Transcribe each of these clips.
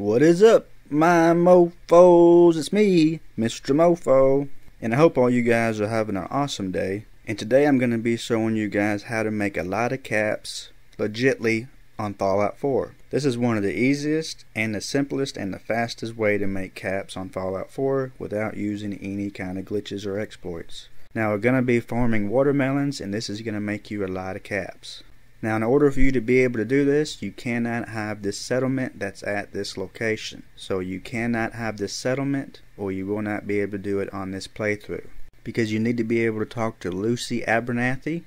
What is up, my mofos? It's me, Mr. Mofo, and I hope all you guys are having an awesome day. And today I'm going to be showing you guys how to make a lot of caps legitly on Fallout 4. This is one of the easiest and the simplest and the fastest way to make caps on Fallout 4 without using any kind of glitches or exploits. Now we're going to be farming watermelons, and this is going to make you a lot of caps. Now, in order for you to be able to do this, you cannot have this settlement that's at this location. So you cannot have this settlement, or you will not be able to do it on this playthrough. Because you need to be able to talk to Lucy Abernathy,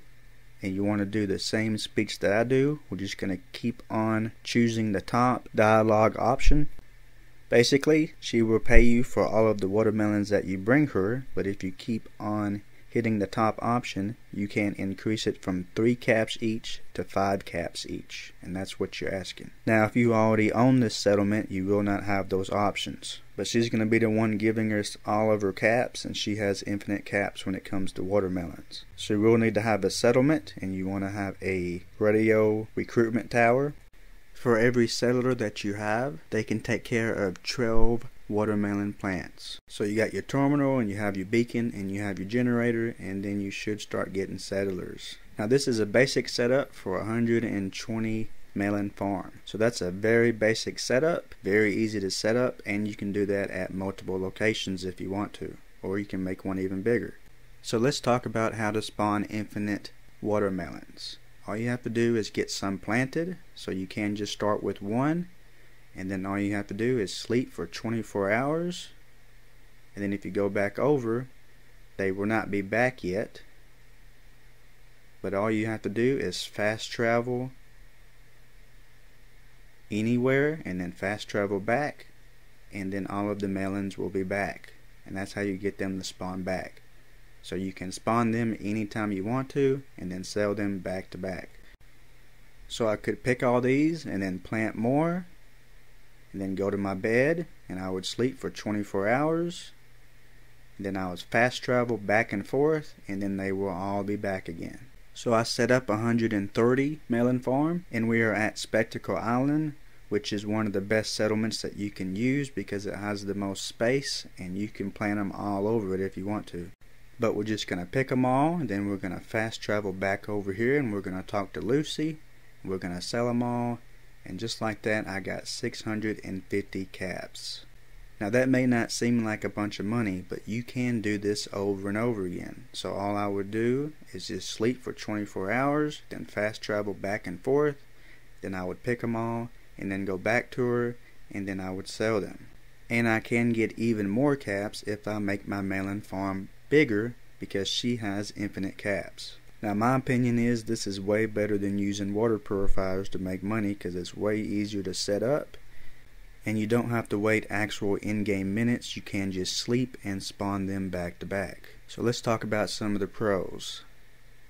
and you want to do the same speech that I do. We're just going to keep on choosing the top dialogue option. Basically, she will pay you for all of the watermelons that you bring her, but if you keep on hitting the top option, you can increase it from 3 caps each to 5 caps each, and that's what you're asking. Now, if you already own this settlement, you will not have those options, but she's going to be the one giving us all of her caps, and she has infinite caps when it comes to watermelons. So you will need to have a settlement, and you want to have a radio recruitment tower. For every settler that you have, they can take care of 12 watermelon plants. So you got your terminal, and you have your beacon, and you have your generator, and then you should start getting settlers. Now, this is a basic setup for 120 melon farm. So that's a very basic setup, very easy to set up, and you can do that at multiple locations if you want to, or you can make one even bigger. So let's talk about how to spawn infinite watermelons. All you have to do is get some planted, so you can just start with one. And then all you have to do is sleep for 24 hours. And then if you go back over, they will not be back yet. But all you have to do is fast travel anywhere and then fast travel back. And then all of the melons will be back. And that's how you get them to spawn back. So you can spawn them anytime you want to and then sell them back to back. So I could pick all these and then plant more. And then go to my bed, and I would sleep for 24 hours. And then I would fast travel back and forth, and then they will all be back again. So I set up 130 melon farm, and we are at Spectacle Island, which is one of the best settlements that you can use because it has the most space, and you can plant them all over it if you want to. But we're just going to pick them all, and then we're going to fast travel back over here, and we're going to talk to Lucy. We're going to sell them all. And just like that, I got 650 caps. Now, that may not seem like a bunch of money, but you can do this over and over again. So all I would do is just sleep for 24 hours, then fast travel back and forth, then I would pick them all, and then go back to her, and then I would sell them. And I can get even more caps if I make my melon farm bigger, because she has infinite caps. Now, my opinion is this is way better than using water purifiers to make money because it's way easier to set up, and you don't have to wait actual in-game minutes. You can just sleep and spawn them back to back. So let's talk about some of the pros.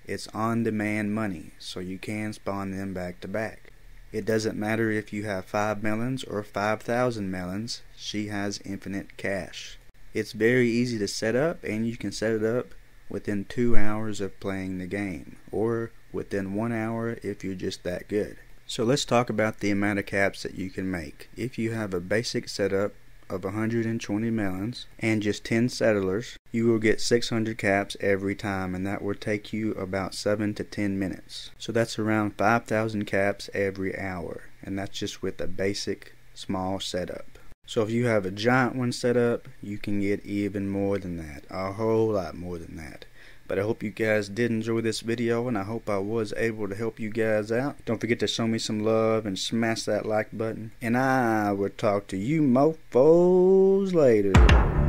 It's on-demand money, so you can spawn them back to back. It doesn't matter if you have 5 melons or 5,000 melons. She has infinite cash. It's very easy to set up, and you can set it up within 2 hours of playing the game, or within 1 hour if you're just that good. So let's talk about the amount of caps that you can make. If you have a basic setup of 120 melons and just 10 settlers, you will get 600 caps every time, and that will take you about 7 to 10 minutes. So that's around 5,000 caps every hour, and that's just with a basic small setup. So if you have a giant one set up, you can get even more than that, a whole lot more than that. But I hope you guys did enjoy this video, and I hope I was able to help you guys out. Don't forget to show me some love and smash that like button. And I will talk to you mofos later.